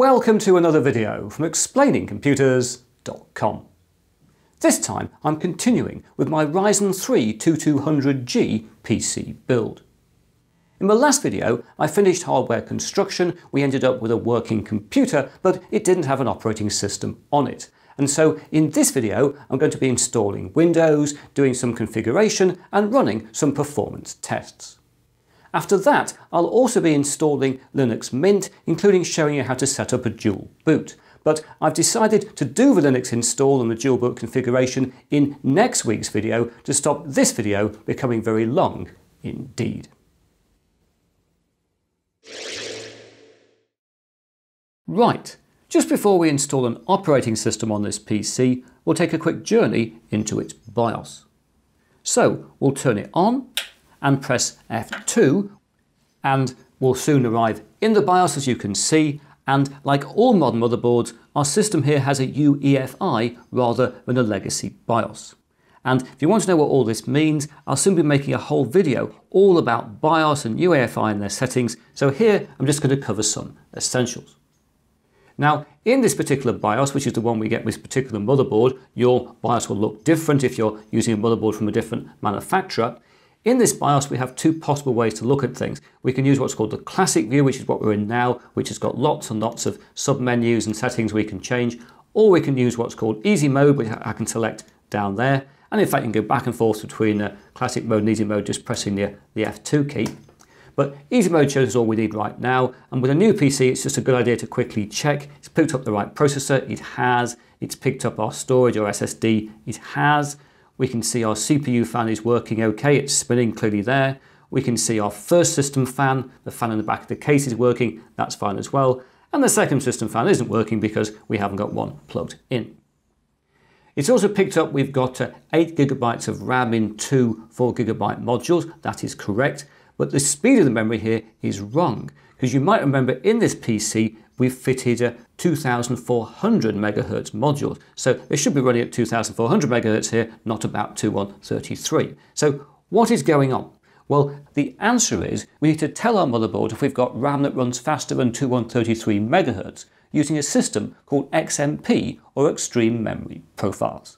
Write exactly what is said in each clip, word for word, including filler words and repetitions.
Welcome to another video from Explaining Computers dot com. This time I'm continuing with my Ryzen three twenty-two hundred G P C build. In the last video I finished hardware construction, we ended up with a working computer, but it didn't have an operating system on it. And so in this video I'm going to be installing Windows, doing some configuration and running some performance tests. After that, I'll also be installing Linux Mint, including showing you how to set up a dual boot. But I've decided to do the Linux install and the dual boot configuration in next week's video to stop this video becoming very long indeed. Right, just before we install an operating system on this P C, we'll take a quick journey into its BIOS. So we'll turn it on and press F two, and we'll soon arrive in the BIOS, as you can see, and like all modern motherboards, our system here has a U E F I rather than a legacy BIOS. And if you want to know what all this means, I'll soon be making a whole video all about BIOS and U E F I and their settings, so here I'm just going to cover some essentials. Now, in this particular BIOS, which is the one we get with this particular motherboard, your BIOS will look different if you're using a motherboard from a different manufacturer. In this BIOS, we have two possible ways to look at things. We can use what's called the classic view, which is what we're in now, which has got lots and lots of submenus and settings we can change, or we can use what's called easy mode, which I can select down there. And in fact, you can go back and forth between uh, classic mode and easy mode, just pressing the, the F two key. But easy mode shows us all we need right now. And with a new P C, it's just a good idea to quickly check. It's picked up the right processor, it has. It's picked up our storage or S S D, it has. We can see our C P U fan is working okay, it's spinning clearly there. We can see our first system fan, the fan in the back of the case is working, that's fine as well. And the second system fan isn't working because we haven't got one plugged in. It's also picked up we've got eight gigabytes of RAM in two four gigabyte modules, that is correct. But the speed of the memory here is wrong, because you might remember in this P C we've fitted a two thousand four hundred megahertz module. So they should be running at two thousand four hundred megahertz here, not about two thousand one hundred thirty-three. So what is going on? Well, the answer is we need to tell our motherboard if we've got RAM that runs faster than two thousand one hundred thirty-three megahertz using a system called X M P or Extreme Memory Profiles.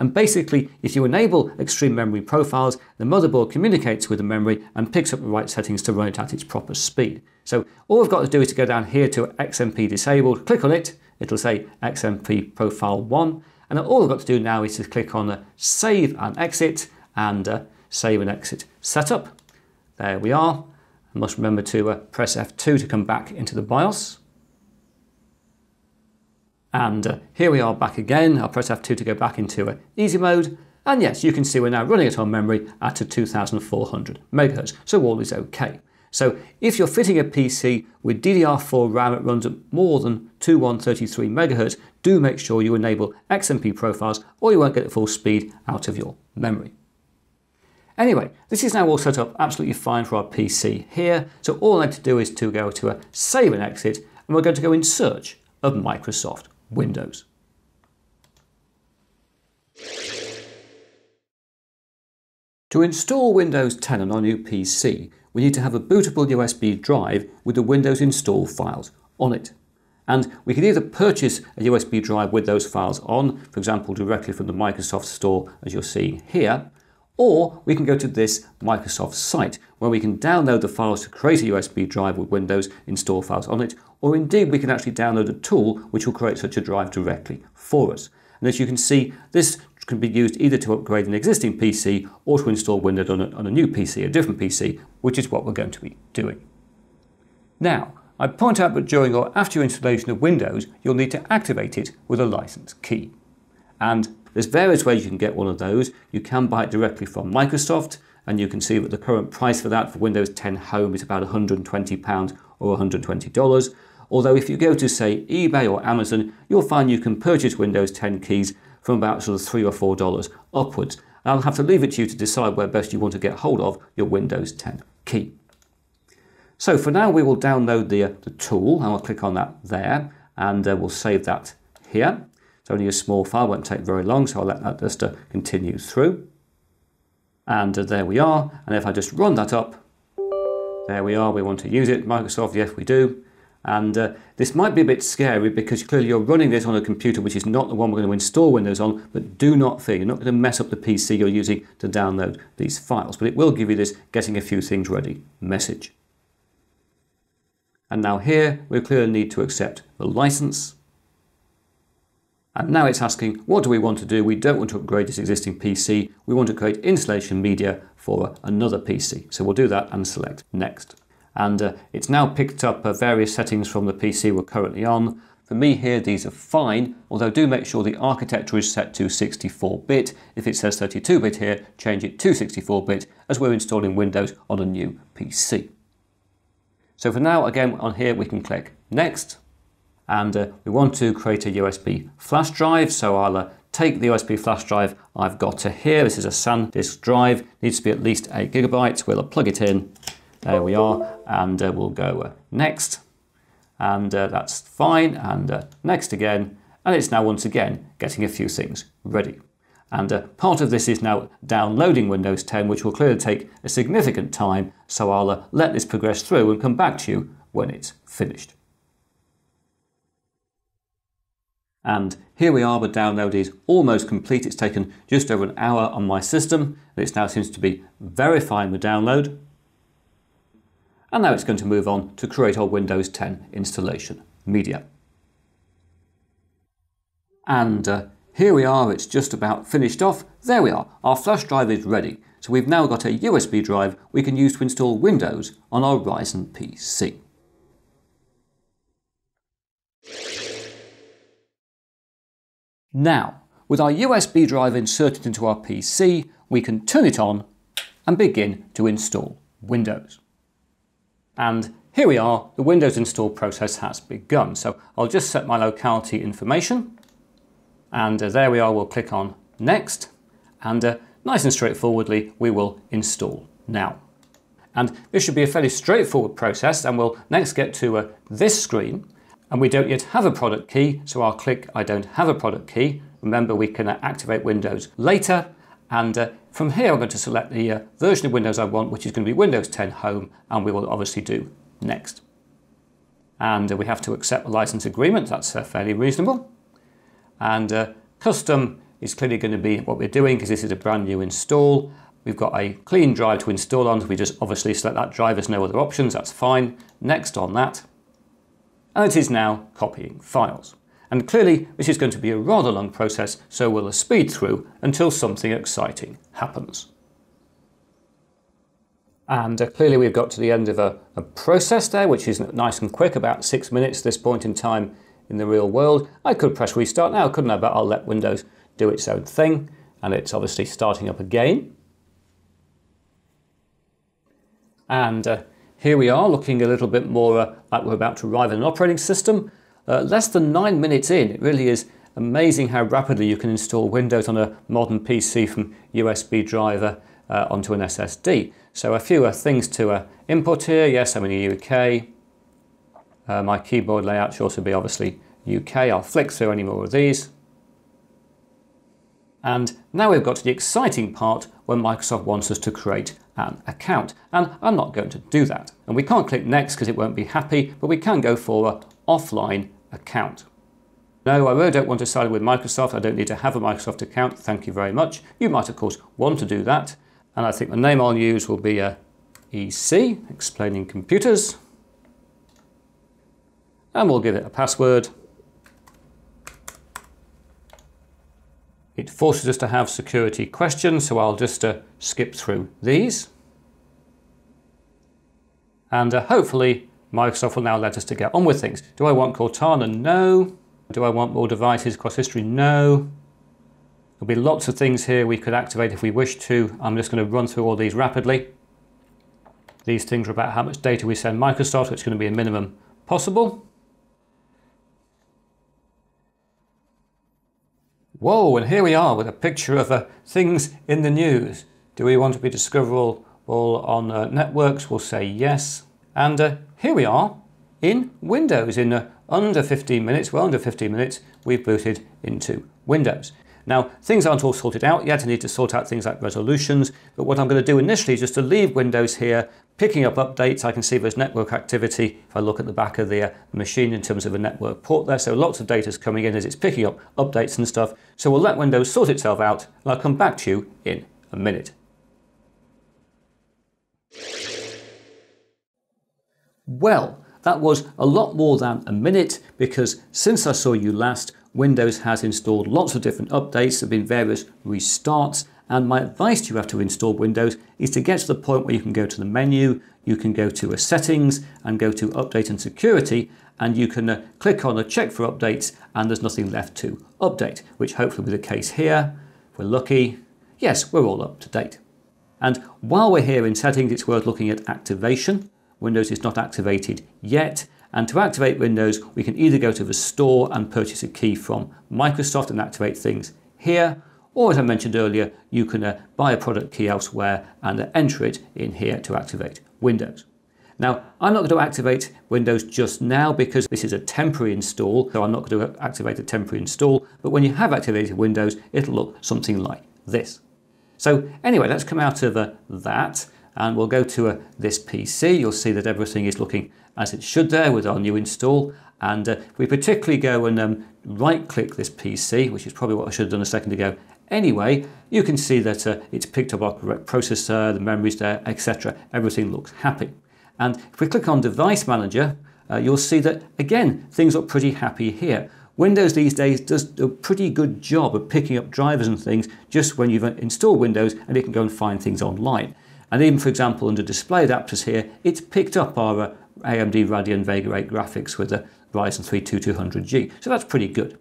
And basically, if you enable Extreme Memory Profiles, the motherboard communicates with the memory and picks up the right settings to run it at its proper speed. So all we've got to do is to go down here to X M P Disabled, click on it, it'll say X M P Profile one, and all we've got to do now is to click on uh, Save and Exit, and uh, Save and Exit Setup. There we are. I must remember to uh, press F two to come back into the BIOS. And uh, here we are back again. I'll press F two to go back into uh, easy mode. And yes, you can see we're now running it on memory at a two thousand four hundred megahertz. So all is okay. So if you're fitting a P C with D D R four RAM that runs at more than two thousand one hundred thirty-three megahertz, do make sure you enable X M P profiles or you won't get the full speed out of your memory. Anyway, this is now all set up absolutely fine for our P C here. So all I need to do is to go to a save and exit, and we're going to go in search of Microsoft Windows. To install Windows ten on our new P C, we need to have a bootable U S B drive with the Windows install files on it. And we can either purchase a U S B drive with those files on, for example, directly from the Microsoft Store, as you're seeing here, or we can go to this Microsoft site where we can download the files to create a U S B drive with Windows install files on it, or indeed we can actually download a tool which will create such a drive directly for us. And as you can see, this can be used either to upgrade an existing P C or to install Windows on a, on a new P C, a different P C, which is what we're going to be doing. Now, I point out that during or after your installation of Windows, you'll need to activate it with a license key. And there's various ways you can get one of those. You can buy it directly from Microsoft, and you can see that the current price for that for Windows ten Home is about one hundred twenty pounds or one hundred twenty dollars. Although if you go to, say, eBay or Amazon, you'll find you can purchase Windows ten keys from about sort of three or four dollars upwards. And I'll have to leave it to you to decide where best you want to get hold of your Windows ten key. So for now, we will download the, uh, the tool, and I'll click on that there, and uh, we'll save that here. It's only a small file, won't take very long, so I'll let that just uh, continue through. And uh, there we are, and if I just run that up, there we are, we want to use it, Microsoft, yes we do. And uh, this might be a bit scary, because clearly you're running this on a computer which is not the one we're going to install Windows on, but do not fear, you're not going to mess up the P C you're using to download these files. But it will give you this getting a few things ready message. And now here we clearly need to accept the license. And now it's asking, what do we want to do? We don't want to upgrade this existing P C. We want to create installation media for another P C. So we'll do that and select next. And uh, it's now picked up uh, various settings from the P C we're currently on. For me here, these are fine, although do make sure the architecture is set to sixty-four bit. If it says thirty-two bit here, change it to sixty-four bit, as we're installing Windows on a new P C. So for now, again, on here we can click next. And uh, we want to create a U S B flash drive, so I'll uh, take the U S B flash drive I've got to here. This is a SanDisk drive, needs to be at least eight gigabytes. We'll uh, plug it in, there we are, and uh, we'll go uh, next, and uh, that's fine, and uh, next again, and it's now once again getting a few things ready. And uh, part of this is now downloading Windows ten, which will clearly take a significant time, so I'll uh, let this progress through and come back to you when it's finished. And here we are, the download is almost complete. It's taken just over an hour on my system. It now seems to be verifying the download. And now it's going to move on to create our Windows ten installation media. And uh, here we are, it's just about finished off. There we are, our flash drive is ready. So we've now got a U S B drive we can use to install Windows on our Ryzen P C. Now, with our U S B drive inserted into our P C, we can turn it on and begin to install Windows. And here we are, the Windows install process has begun. So I'll just set my locality information, and uh, there we are, we'll click on next, and uh, nice and straightforwardly, we will install now. And this should be a fairly straightforward process, and we'll next get to uh, this screen. And we don't yet have a product key, so I'll click I don't have a product key. Remember, we can activate Windows later. And uh, from here, I'm going to select the uh, version of Windows I want, which is going to be Windows ten Home, and we will obviously do next. And uh, we have to accept the license agreement. That's uh, fairly reasonable. And uh, custom is clearly going to be what we're doing, because this is a brand new install. We've got a clean drive to install on, so we just obviously select that drive. There's no other options. That's fine. Next on that. And it is now copying files. And clearly this is going to be a rather long process, so we'll speed through until something exciting happens. And uh, clearly we've got to the end of a, a process there, which is nice and quick, about six minutes at this point in time in the real world. I could press restart now, couldn't I? But I'll let Windows do its own thing, and it's obviously starting up again. And uh, here we are, looking a little bit more uh, like we're about to arrive at an operating system. Uh, less than nine minutes in, it really is amazing how rapidly you can install Windows on a modern P C from U S B driver uh, onto an S S D. So a few uh, things to uh, input here. Yes, I'm in the U K. Uh, my keyboard layout should also be obviously U K. I'll flick through any more of these. And now we've got to the exciting part when Microsoft wants us to create an account. And I'm not going to do that. And we can't click next because it won't be happy, but we can go for an offline account. No, I really don't want to sign with Microsoft. I don't need to have a Microsoft account. Thank you very much. You might, of course, want to do that. And I think the name I'll use will be uh, E C, Explaining Computers. And we'll give it a password. It forces us to have security questions, so I'll just uh, skip through these. And uh, hopefully Microsoft will now let us to get on with things. Do I want Cortana? No. Do I want more devices across history? No. There'll be lots of things here we could activate if we wish to. I'm just going to run through all these rapidly. These things are about how much data we send Microsoft. It's going to be a minimum possible. Whoa, and here we are with a picture of uh, things in the news. Do we want to be discoverable on uh, networks? We'll say yes. And uh, here we are in Windows. In uh, under fifteen minutes, well under fifteen minutes, we've booted into Windows. Now, things aren't all sorted out yet. I need to sort out things like resolutions. But what I'm going to do initially is just to leave Windows here, Picking up updates, I can see there's network activity if I look at the back of the uh, machine in terms of a network port there. So lots of data is coming in as it's picking up updates and stuff. So we'll let Windows sort itself out, and I'll come back to you in a minute. Well, that was a lot more than a minute, because since I saw you last, Windows has installed lots of different updates. There have been various restarts. And my advice to you after you install Windows is to get to the point where you can go to the menu, you can go to a settings and go to update and security, and you can uh, click on a check for updates, and there's nothing left to update, which hopefully will be the case here. If we're lucky, yes, we're all up to date. And while we're here in settings, it's worth looking at activation. Windows is not activated yet. And to activate Windows, we can either go to the store and purchase a key from Microsoft and activate things here, or, as I mentioned earlier, you can uh, buy a product key elsewhere and uh, enter it in here to activate Windows. Now, I'm not going to activate Windows just now because this is a temporary install, so I'm not going to activate a temporary install, but when you have activated Windows, it'll look something like this. So anyway, let's come out of uh, that, and we'll go to uh, this P C. You'll see that everything is looking as it should there with our new install. And uh, we particularly go and um, right-click this P C, which is probably what I should have done a second ago. Anyway, you can see that uh, it's picked up our correct processor, the memory's there, et cetera. Everything looks happy. And if we click on Device Manager, uh, you'll see that, again, things look pretty happy here. Windows these days does a pretty good job of picking up drivers and things just when you've installed Windows, and it can go and find things online. And even, for example, under Display Adapters here, it's picked up our uh, A M D Radeon Vega eight graphics with a Ryzen three twenty-two hundred G, so that's pretty good.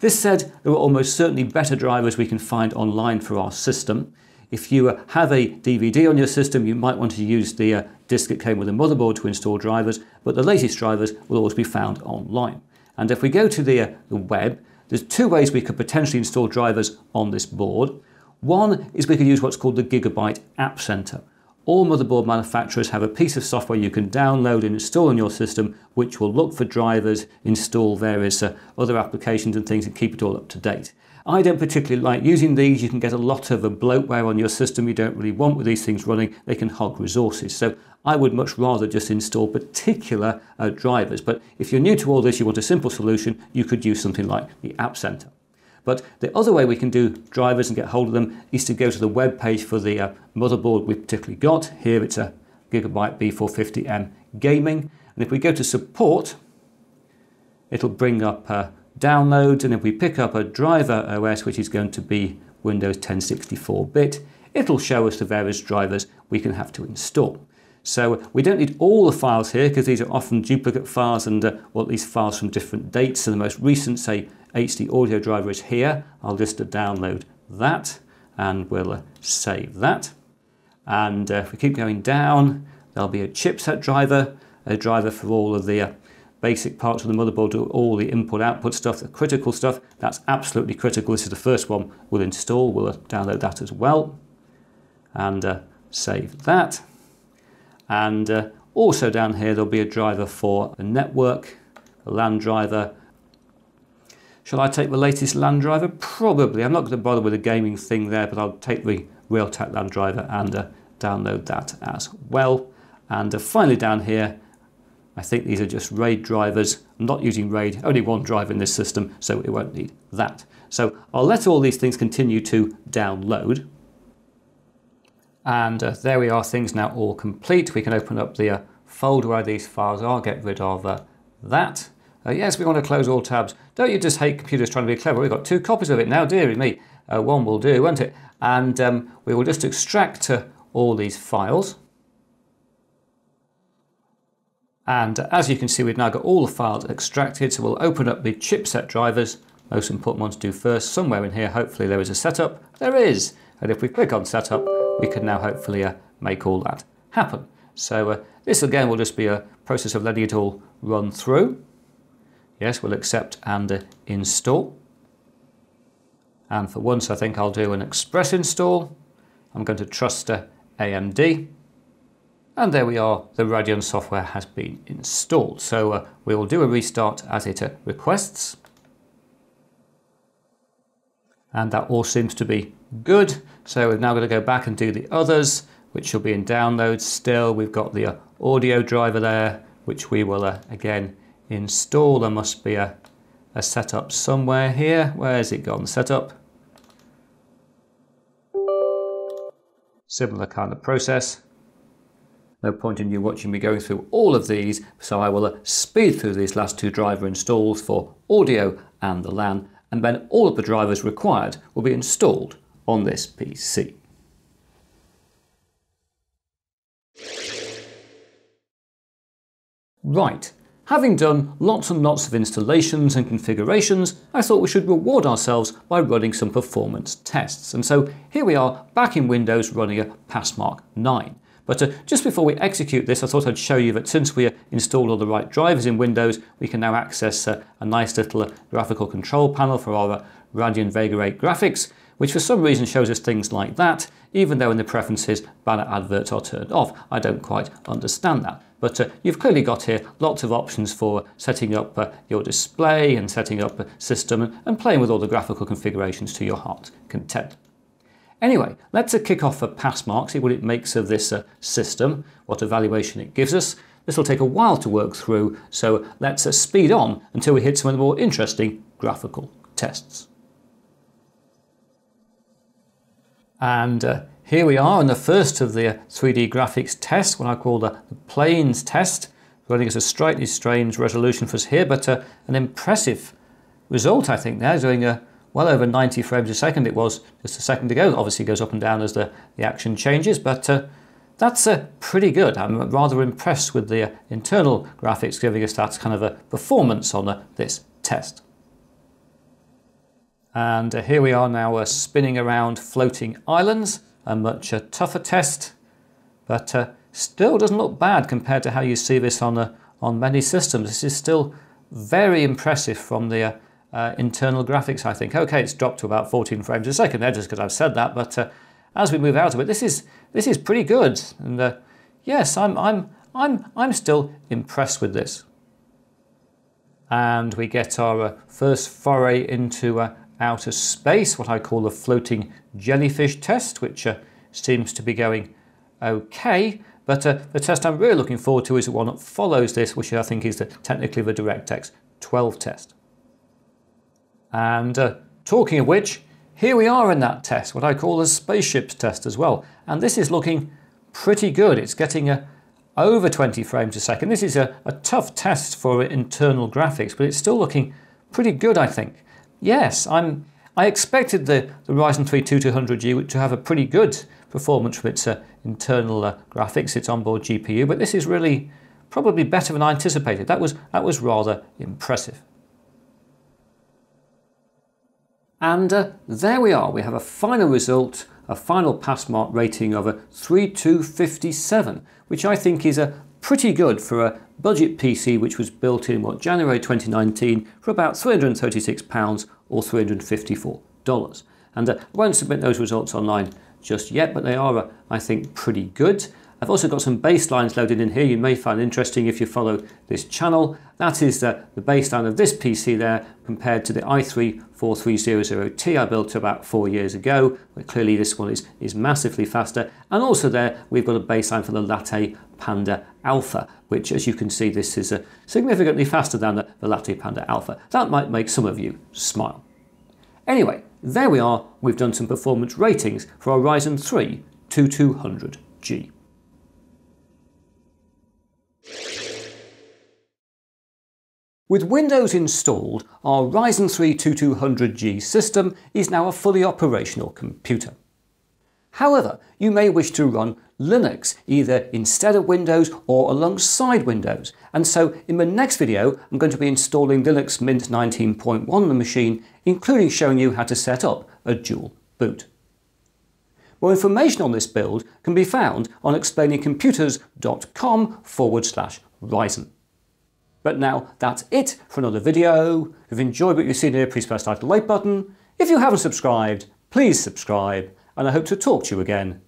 This said, there are almost certainly better drivers we can find online for our system. If you uh, have a D V D on your system, you might want to use the uh, disk that came with the motherboard to install drivers, but the latest drivers will always be found online. And if we go to the, uh, the web, there's two ways we could potentially install drivers on this board. One is we could use what's called the Gigabyte App Center. All motherboard manufacturers have a piece of software you can download and install on your system, which will look for drivers, install various uh, other applications and things, and keep it all up to date. I don't particularly like using these. You can get a lot of uh, bloatware on your system you don't really want with these things running. They can hog resources. So I would much rather just install particular uh, drivers. But if you're new to all this, you want a simple solution, you could use something like the App Center. But the other way we can do drivers and get hold of them is to go to the web page for the uh, motherboard we've particularly got. Here it's a Gigabyte B four fifty M Gaming. And if we go to support, it'll bring up uh, downloads. And if we pick up a driver O S, which is going to be Windows ten sixty-four bit, it'll show us the various drivers we can have to install. So we don't need all the files here because these are often duplicate files and, uh, well, at least files from different dates. So the most recent, say, H D audio driver is here. I'll just download that and we'll uh, save that. And uh, if we keep going down, there'll be a chipset driver, a driver for all of the uh, basic parts of the motherboard, all the input output stuff, the critical stuff. That's absolutely critical. This is the first one we'll install. We'll download that as well and uh, save that. And uh, also down here, there'll be a driver for a network, a LAN driver. Shall I take the latest LAN driver? Probably. I'm not going to bother with a gaming thing there, but I'll take the Realtek LAN driver and uh, download that as well. And uh, finally down here, I think these are just RAID drivers. I'm not using RAID, only one driver in this system, so it won't need that. So I'll let all these things continue to download. And uh, there we are, things now all complete. We can open up the uh, folder where these files are, get rid of uh, that. Uh, yes, we want to close all tabs. Don't you just hate computers trying to be clever? We've got two copies of it now, dearie me. Uh, one will do, won't it? And um, we will just extract uh, all these files. And uh, as you can see, we've now got all the files extracted. So we'll open up the chipset drivers, most important one to do first. Somewhere in here, hopefully there is a setup. There is. And if we click on setup, we can now hopefully uh, make all that happen. So uh, this again will just be a process of letting it all run through. Yes, we'll accept and uh, install. And for once, I think I'll do an express install. I'm going to trust uh, A M D. And there we are, the Radeon software has been installed. So uh, we will do a restart as it uh, requests. And that all seems to be good. So we're now going to go back and do the others. which will be in downloads still. We've got the uh, audio driver there, which we will uh, again install. There must be a, a setup somewhere here. Where's it gone? Setup. Similar kind of process. No point in you watching me going through all of these, so I will speed through these last two driver installs for audio and the LAN, and then all of the drivers required will be installed on this P C. Right, having done lots and lots of installations and configurations, I thought we should reward ourselves by running some performance tests. And so here we are back in Windows running a PassMark nine. But uh, just before we execute this, I thought I'd show you that since we uh, installed all the right drivers in Windows, we can now access uh, a nice little uh, graphical control panel for our uh, Radeon Vega eight graphics, which for some reason shows us things like that, even though in the preferences banner adverts are turned off. I don't quite understand that. But uh, you've clearly got here lots of options for setting up uh, your display and setting up a system and, and playing with all the graphical configurations to your heart's content. Anyway, let's uh, kick off for PassMark, see what it makes of this uh, system, what evaluation it gives us. This will take a while to work through, so let's uh, speed on until we hit some of the more interesting graphical tests. And uh, here we are in the first of the uh, three D graphics tests, what I call the, the planes test, running at a slightly strange resolution for us here, but uh, an impressive result, I think, there, doing a well over ninety frames a second. It was just a second ago. Obviously goes up and down as the, the action changes, but uh, that's uh, pretty good. I'm rather impressed with the uh, internal graphics giving us that kind of a performance on uh, this test. And uh, here we are now uh, spinning around floating islands, a much uh, tougher test, but uh, still doesn't look bad compared to how you see this on, uh, on many systems. This is still very impressive from the uh, Uh, internal graphics, I think. Okay, it's dropped to about fourteen frames a second there, just because I've said that, but uh, as we move out of it, this is this is pretty good, and uh, yes, I'm I'm I'm I'm still impressed with this. And we get our uh, first foray into uh, outer space, what I call the floating jellyfish test, which uh, seems to be going okay. But uh, the test I'm really looking forward to is the one that follows this, which I think is the, technically the DirectX twelve test. And uh, talking of which, here we are in that test, what I call the spaceships test as well. And this is looking pretty good. It's getting uh, over twenty frames a second. This is a, a tough test for internal graphics, but it's still looking pretty good, I think. Yes, I'm, I expected the, the Ryzen three twenty-two hundred G to have a pretty good performance from its uh, internal uh, graphics, its onboard G P U, but this is really probably better than I anticipated. That was, that was rather impressive. And uh, there we are, we have a final result, a final PassMark rating of a thirty-two fifty-seven, which I think is a pretty good for a budget P C which was built in what, January twenty nineteen, for about three hundred thirty-six pounds or three hundred fifty-four dollars. And uh, I won't submit those results online just yet, but they are, uh, I think, pretty good. I've also got some baselines loaded in here you may find interesting if you follow this channel. That is the, the baseline of this P C there compared to the i three forty-three hundred T I built about four years ago. But clearly this one is, is massively faster. And also there we've got a baseline for the LattePanda Alpha, which as you can see this is uh, significantly faster than the, the LattePanda Alpha. That might make some of you smile. Anyway, there we are. We've done some performance ratings for our Ryzen three twenty-two hundred G. With Windows installed, our Ryzen three twenty-two hundred G system is now a fully operational computer. However, you may wish to run Linux either instead of Windows or alongside Windows, and so in the next video I'm going to be installing Linux Mint nineteen point one on the machine, including showing you how to set up a dual boot. More information on this build can be found on explaining computers dot com forward slash Ryzen. But now that's it for another video. If you've enjoyed what you've seen here, please press that like button. If you haven't subscribed, please subscribe, and I hope to talk to you again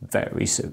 very soon.